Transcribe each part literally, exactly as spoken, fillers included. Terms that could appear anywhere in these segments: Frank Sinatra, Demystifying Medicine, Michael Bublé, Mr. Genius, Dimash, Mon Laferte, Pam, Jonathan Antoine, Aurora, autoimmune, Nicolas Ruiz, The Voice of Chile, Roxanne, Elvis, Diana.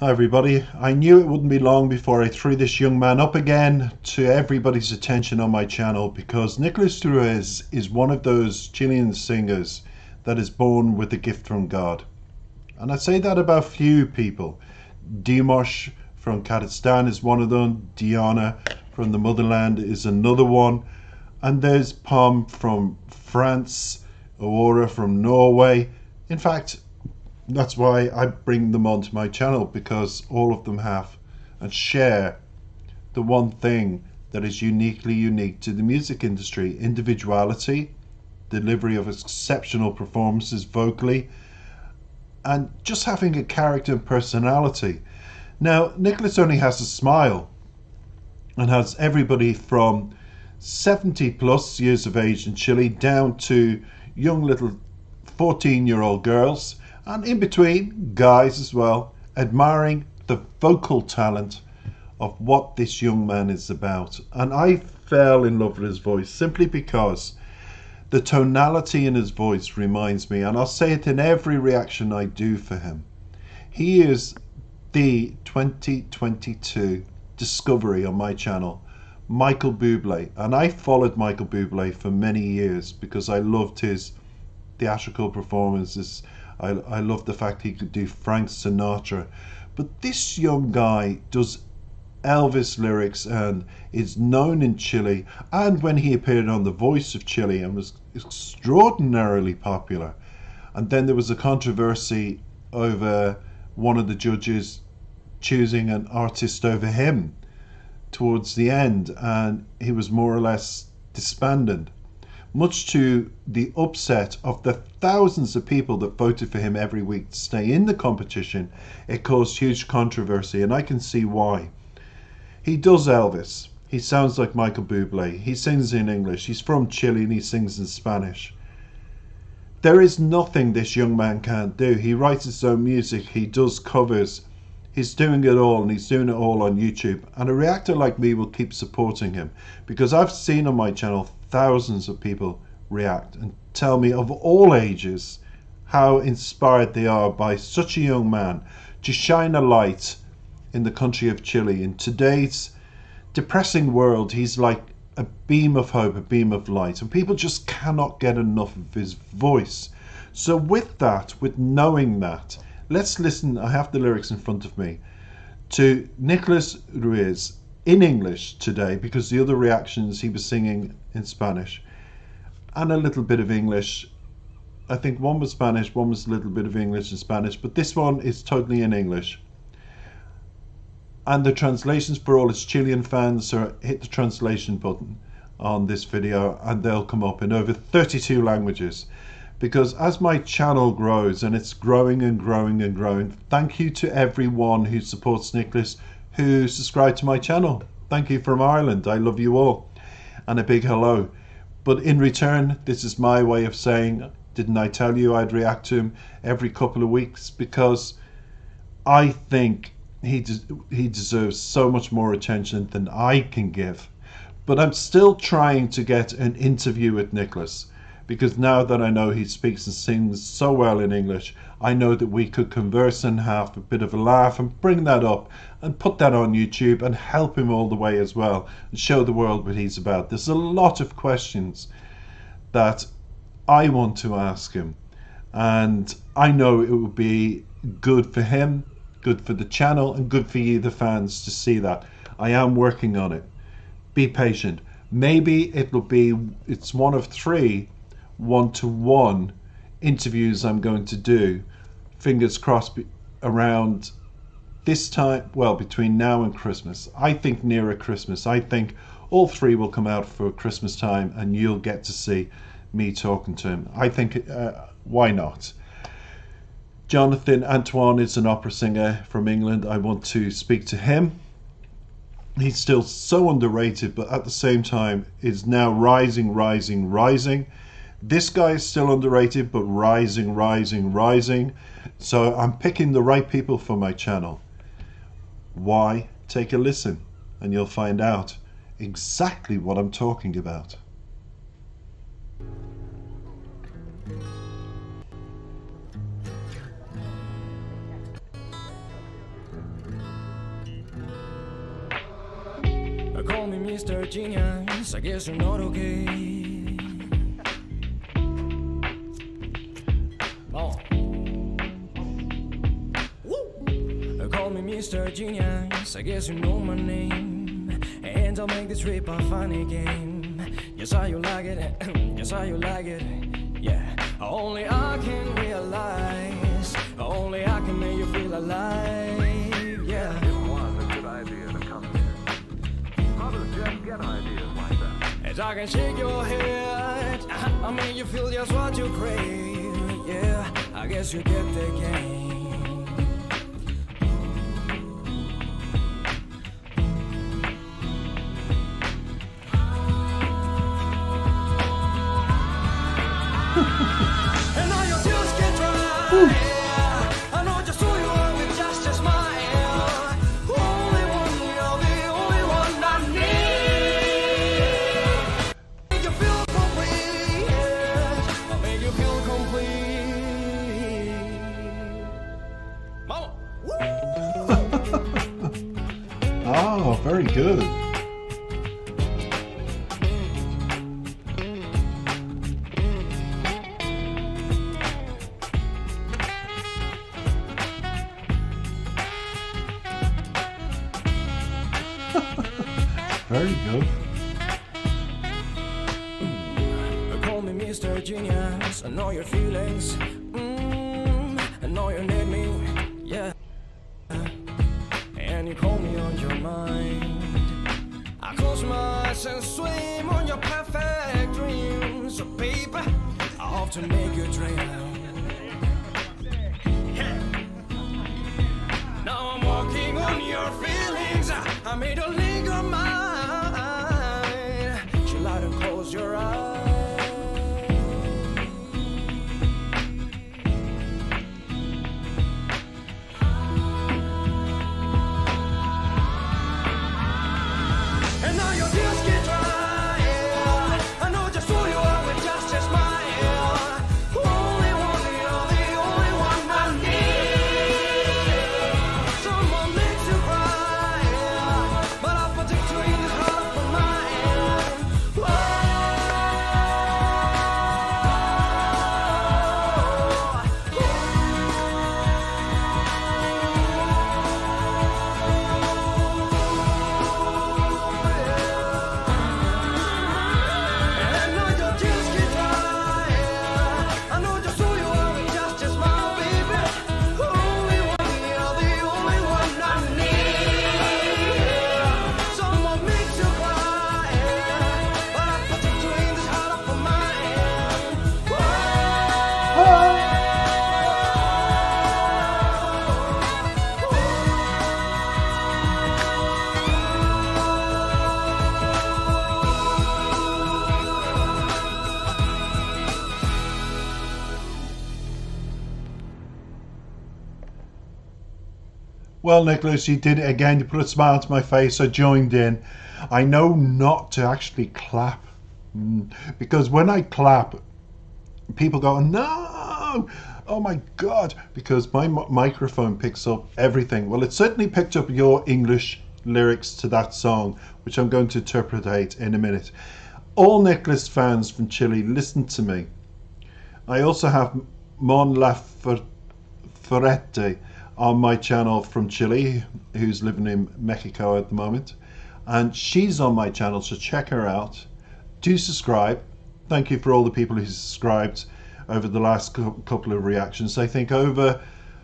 Hi everybody, I knew it wouldn't be long before I threw this young man up again to everybody's attention on my channel because Nicolas Ruiz is one of those Chilean singers that is born with a gift from God. And I say that about few people. Dimash from Kazakhstan is one of them, Diana from the motherland is another one, and there's Pam from France, Aurora from Norway. In fact, that's why I bring them onto my channel, because all of them have and share the one thing that is uniquely unique to the music industry: individuality, delivery of exceptional performances vocally, and just having a character and personality. Now, Nicolas only has a smile and has everybody from seventy plus years of age in Chile down to young little fourteen year old girls, and in between, guys as well, admiring the vocal talent of what this young man is about. And I fell in love with his voice simply because the tonality in his voice reminds me, and I'll say it in every reaction I do for him, he is the twenty twenty-two discovery on my channel, Michael Bublé. And I followed Michael Bublé for many years because I loved his theatrical performances. I, I love the fact he could do Frank Sinatra, but this young guy does Elvis lyrics and is known in Chile, and when he appeared on The Voice of Chile and was extraordinarily popular, and then there was a controversy over one of the judges choosing an artist over him towards the end, and he was more or less disbanded, much to the upset of the thousands of people that voted for him every week to stay in the competition. It caused huge controversy, and I can see why. He does Elvis, he sounds like Michael Bublé, he sings in English, he's from Chile and he sings in Spanish. There is nothing this young man can't do. He writes his own music, he does covers, he's doing it all, and he's doing it all on YouTube. And a reactor like me will keep supporting him, because I've seen on my channel thousands of people react and tell me, of all ages, how inspired they are by such a young man to shine a light in the country of Chile. In today's depressing world, he's like a beam of hope, a beam of light, and people just cannot get enough of his voice. So with that, with knowing that, let's listen. I have the lyrics in front of me to Nicolas Ruiz in English today, because the other reactions he was singing in Spanish and a little bit of English. I think one was Spanish, one was a little bit of English and Spanish, but this one is totally in English. And the translations for all its Chilean fans, so hit the translation button on this video and they'll come up in over thirty-two languages. Because as my channel grows, and it's growing and growing and growing, thank you to everyone who supports Nicolas, who subscribe to my channel. Thank you from Ireland, I love you all, and a big hello. But in return, this is my way of saying, didn't I tell you I'd react to him every couple of weeks, because I think he des he deserves so much more attention than I can give. But I'm still trying to get an interview with Nicolas, because now that I know he speaks and sings so well in English, I know that we could converse and have a bit of a laugh and bring that up and put that on YouTube and help him all the way as well and show the world what he's about. There's a lot of questions that I want to ask him, and I know it would be good for him, good for the channel, and good for you, the fans, to see that. I am working on it. Be patient. Maybe it'll be, it's one of three one-to-one interviews I'm going to do, fingers crossed, around this time, well, between now and Christmas. I think nearer Christmas, I think all three will come out for Christmas time and you'll get to see me talking to him. I think, uh, why not? Jonathan Antoine is an opera singer from England. I want to speak to him. He's still so underrated, but at the same time is now rising, rising, rising. This guy is still underrated, but rising, rising, rising. So I'm picking the right people for my channel. Why? Take a listen and you'll find out exactly what I'm talking about. call me Mister Genius, I guess you're not okay. Oh. Woo. Call me Mister Genius, I guess you know my name. And I'll make this trip a funny game. Yes, how you like it, yes, how you like it, yeah. Only I can realize, only I can make you feel alive, yeah. It was a good idea to come here. How does Jeff get ideas like that? As I can shake your head, I make you feel just what you crave, yeah. I guess you get the game. And now your tears get dry. I know just who you are with just a smile. Only one, you're the only one I need. Make you feel complete. I'll make you feel complete. Mama. Oh, very good. Very good. Mm. Call me Mister Genius. I know your feelings. Mm. I know you need me. Yeah. And you call me on your mind. I close my eyes and swim on your perfect dreams. So, baby, I hope to make you dream. Yeah. Now I'm walking on your feelings. I made a league of mine. Close your eyes. And now your tears get dry. I know just who you are with just a smile. Only one, you're the only one I need. Someone makes you cry, but I'll protect you in the heart of mine. Well, Nicolas, you did it again. You put a smile to my face. I joined in. I know not to actually clap, because when I clap, people go, no, oh my God, because my microphone picks up everything. Well, it certainly picked up your English lyrics to that song, which I'm going to interpretate in a minute. All Nicolas fans from Chile, listen to me. I also have Mon Laferte on my channel from Chile, who's living in Mexico at the moment, and she's on my channel, so check her out. Do subscribe. Thank you for all the people who subscribed over the last couple of reactions. I think over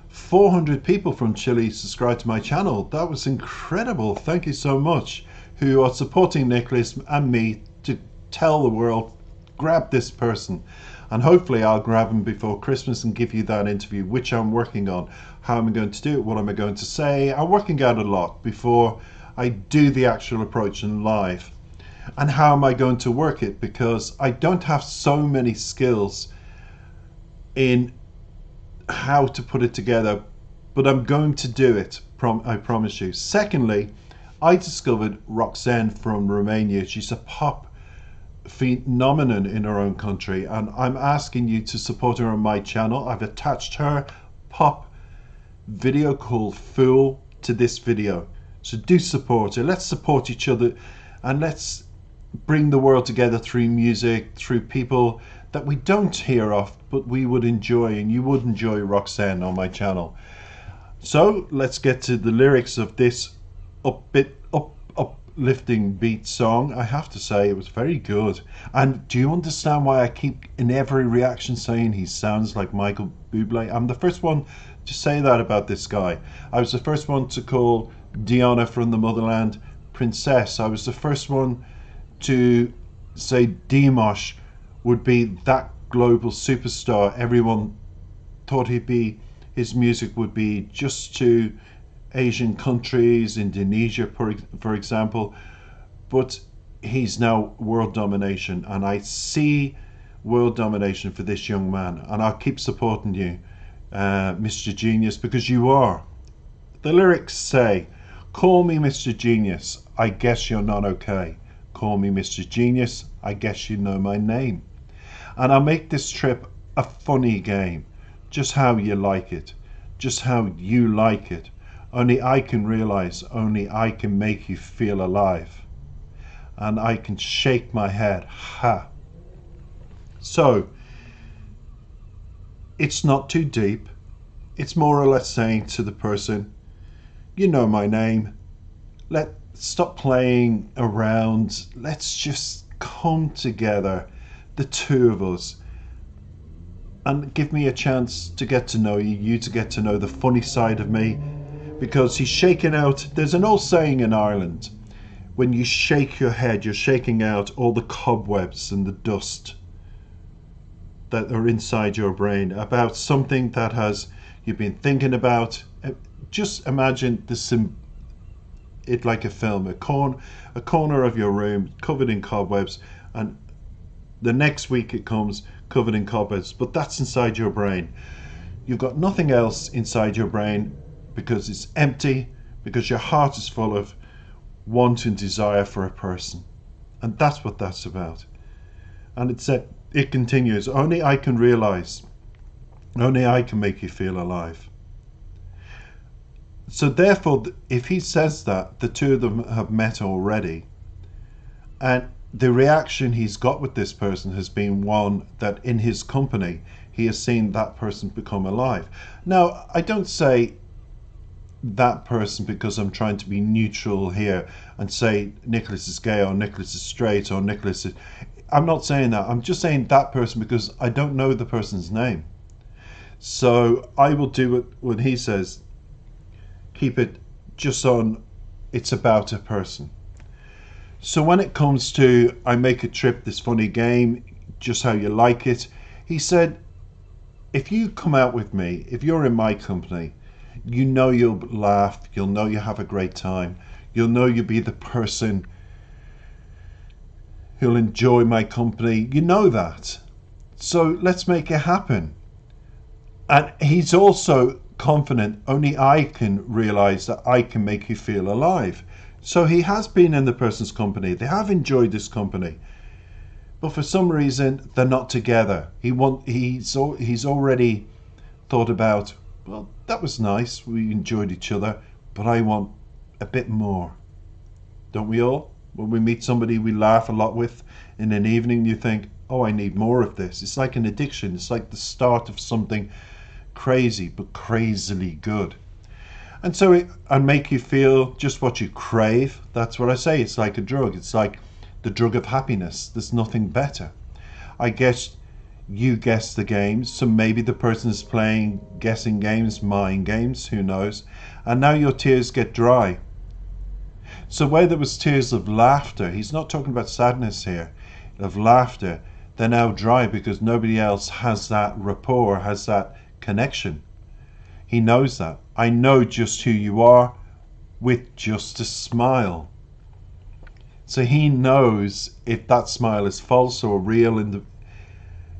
four hundred people from Chile subscribed to my channel. That was incredible. Thank you so much, who are supporting Nicolas and me to tell the world, grab this person. And hopefully I'll grab him before Christmas and give you that interview, which I'm working on. How am I going to do it? What am I going to say? I'm working out a lot before I do the actual approach in live. And how am I going to work it? Because I don't have so many skills in how to put it together, but I'm going to do it, prom I promise you. Secondly, I discovered Roxanne from Romania. She's a pop phenomenon in her own country, and I'm asking you to support her on my channel. I've attached her pop video called Fool to this video, so do support her. Let's support each other and let's bring the world together through music, through people that we don't hear of, but we would enjoy, and you would enjoy Roxanne on my channel. So let's get to the lyrics of this upbeat, up, uplifting beat song. I have to say it was very good. And do you understand why I keep in every reaction saying he sounds like Michael Bublé? I'm the first one to say that about this guy. I was the first one to call Diana from the motherland princess. I was the first one to say Dimash would be that global superstar. Everyone thought he'd be, his music would be just to Asian countries, Indonesia, for, for example, but he's now world domination, and I see world domination for this young man, and I'll keep supporting you, uh, Mister Genius, because you are. The lyrics say, call me Mister Genius, I guess you're not okay. Call me Mister Genius, I guess you know my name. And I'll make this trip a funny game, just how you like it, just how you like it. Only I can realize, only I can make you feel alive. And I can shake my head, ha. So, it's not too deep. It's more or less saying to the person, you know my name. Let's stop playing around. Let's just come together, the two of us. And give me a chance to get to know you, you to get to know the funny side of me. Because he's shaking out, there's an old saying in Ireland, when you shake your head, you're shaking out all the cobwebs and the dust that are inside your brain about something that has you've been thinking about. Just imagine this, it like a film, a, corn, a corner of your room covered in cobwebs, and the next week it comes covered in cobwebs, but that's inside your brain. You've got nothing else inside your brain, because it's empty, because your heart is full of want and desire for a person. And that's what that's about. And it said, it continues, only I can realize, only I can make you feel alive. So therefore, if he says that, the two of them have met already. And the reaction he's got with this person has been one that in his company, he has seen that person become alive. Now, I don't say that person because I'm trying to be neutral here and say Nicolas is gay or Nicolas is straight or Nicolas is... I'm not saying that. I'm just saying that person because I don't know the person's name. So I will do what, what he says. Keep it just on it's about a person. So when it comes to I make a trip, this funny game, just how you like it, he said, if you come out with me, if you're in my company, you know you'll laugh, you'll know you have a great time, you'll know you'll be the person who'll enjoy my company, you know that. So let's make it happen. And he's also confident, only I can realize that I can make you feel alive. So he has been in the person's company, they have enjoyed this company, but for some reason they're not together. He want, he's, he's already thought about, well, that was nice, we enjoyed each other, but I want a bit more. Don't we all? When we meet somebody we laugh a lot with in an evening, you think, oh, I need more of this. It's like an addiction. It's like the start of something crazy, but crazily good. And so it and make you feel just what you crave. That's what I say. It's like a drug. It's like the drug of happiness. There's nothing better. I guess you guess the games, so maybe the person is playing guessing games, mind games, who knows, and now your tears get dry. So where there was tears of laughter, he's not talking about sadness here, of laughter, they're now dry because nobody else has that rapport, has that connection. He knows that. I know just who you are with just a smile. So he knows if that smile is false or real in the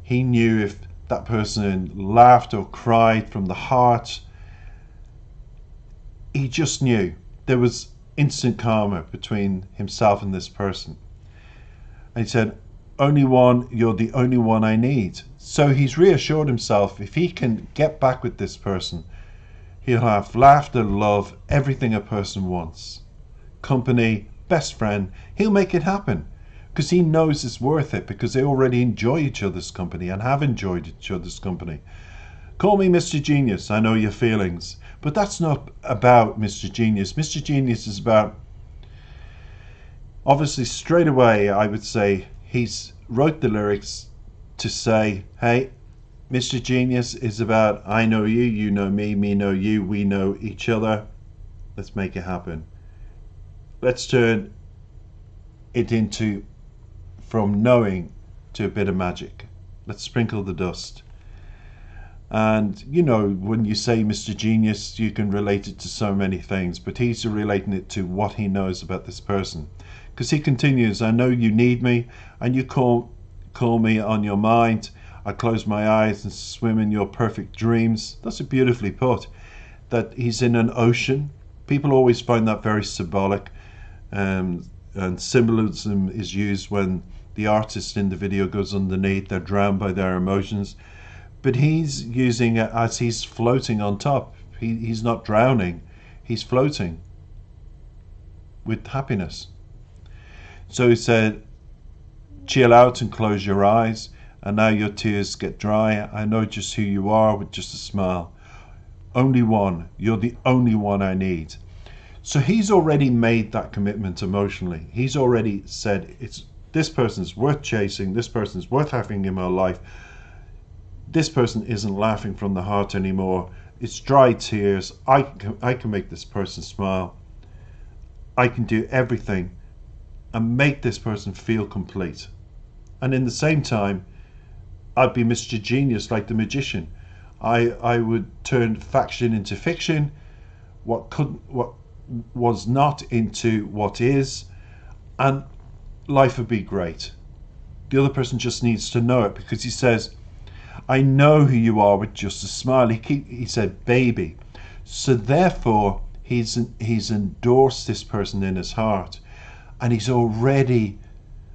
He knew if that person laughed or cried from the heart. He just knew. There was instant karma between himself and this person. And he said, only one, you're the only one I need. So he's reassured himself if he can get back with this person, he'll have laughter, love, everything a person wants. Company, best friend. He'll make it happen because he knows it's worth it, because they already enjoy each other's company and have enjoyed each other's company. Call me Mister Genius, I know your feelings, but that's not about Mister Genius. Mister Genius is about, obviously, straight away I would say he's wrote the lyrics to say, hey, Mister Genius is about I know you, you know me, me know you, we know each other. Let's make it happen. Let's turn it into from knowing to a bit of magic. Let's sprinkle the dust. And you know, when you say Mister Genius, you can relate it to so many things, but he's relating it to what he knows about this person, because he continues, I know you need me and you call call me on your mind. I close my eyes and swim in your perfect dreams. That's a beautifully put, that he's in an ocean. People always find that very symbolic, um, and symbolism is used when the artist in the video goes underneath, they're drowned by their emotions. But he's using it as he's floating on top. He, he's not drowning, he's floating with happiness. So he said, chill out and close your eyes, and now your tears get dry. I know just who you are with just a smile. Only one, you're the only one I need. So he's already made that commitment emotionally. He's already said, it's this person's worth chasing, this person's worth having in my life. This person isn't laughing from the heart anymore. It's dry tears. I can, I can make this person smile. I can do everything and make this person feel complete. And in the same time, I'd be Mister Genius, like the magician. I, I would turn faction into fiction. What couldn't, what was not into what is. And life would be great. The other person just needs to know it, because he says, I know who you are with just a smile. He keep, he said, baby. So therefore, he's he's endorsed this person in his heart, and he's already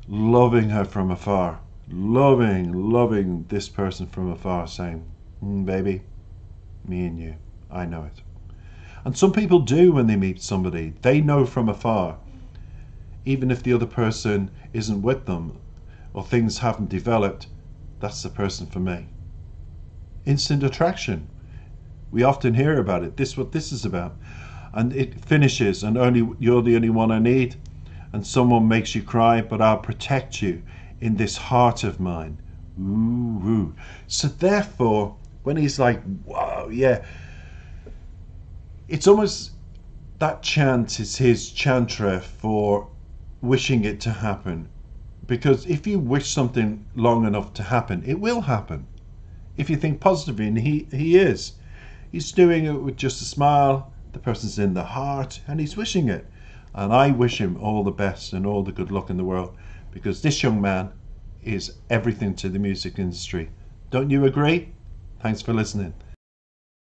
loving her from afar, loving, loving this person from afar, saying, mm, baby, me and you, I know it. And some people do when they meet somebody, they know from afar, even if the other person isn't with them or things haven't developed, that's the person for me. Instant attraction. We often hear about it. This is what this is about. And it finishes, and only you're the only one I need, and someone makes you cry, but I'll protect you in this heart of mine. Ooh, ooh. So therefore, when he's like, wow, yeah, it's almost that chant is his chantra for wishing it to happen. Because if you wish something long enough to happen, it will happen. If you think positively, and he, he is. He's doing it with just a smile, the person's in the heart, and he's wishing it. And I wish him all the best and all the good luck in the world, because this young man is everything to the music industry. Don't you agree? Thanks for listening.